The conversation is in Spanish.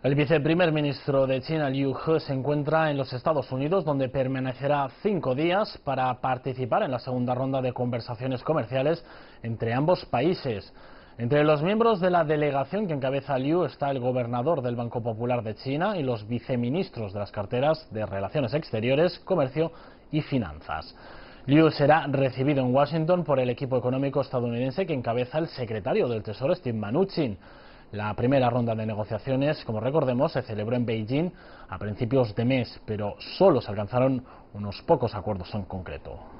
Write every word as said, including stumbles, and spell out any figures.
El viceprimer ministro de China, Liu He, se encuentra en los Estados Unidos, donde permanecerá cinco días para participar en la segunda ronda de conversaciones comerciales entre ambos países. Entre los miembros de la delegación que encabeza Liu está el gobernador del Banco Popular de China y los viceministros de las carteras de Relaciones Exteriores, Comercio y Finanzas. Liu será recibido en Washington por el equipo económico estadounidense que encabeza el secretario del Tesoro, Steve Mnuchin. La primera ronda de negociaciones, como recordemos, se celebró en Beijing a principios de mes, pero solo se alcanzaron unos pocos acuerdos en concreto.